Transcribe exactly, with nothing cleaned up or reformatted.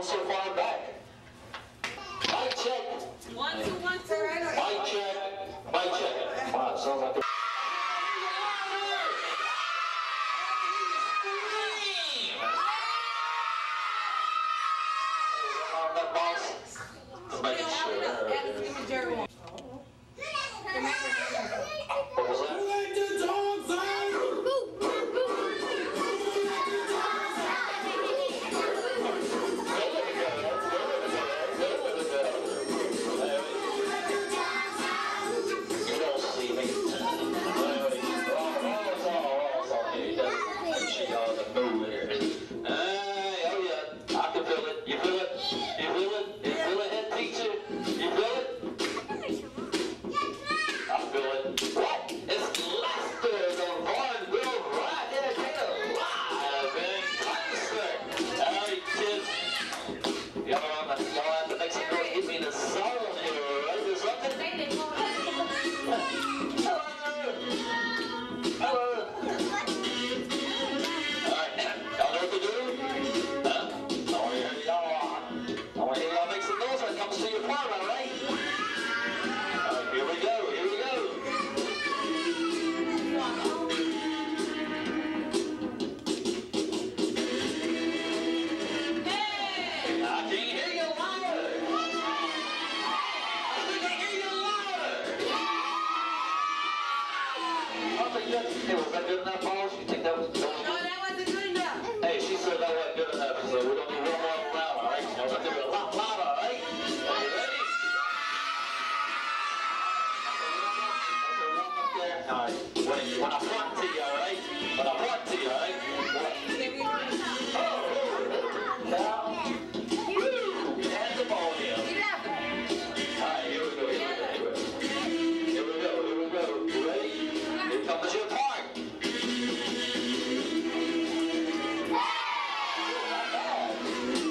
going so far back. Mic check. One, two, one, two. Mic check. Mic check. Wow, sounds like a... Thank you.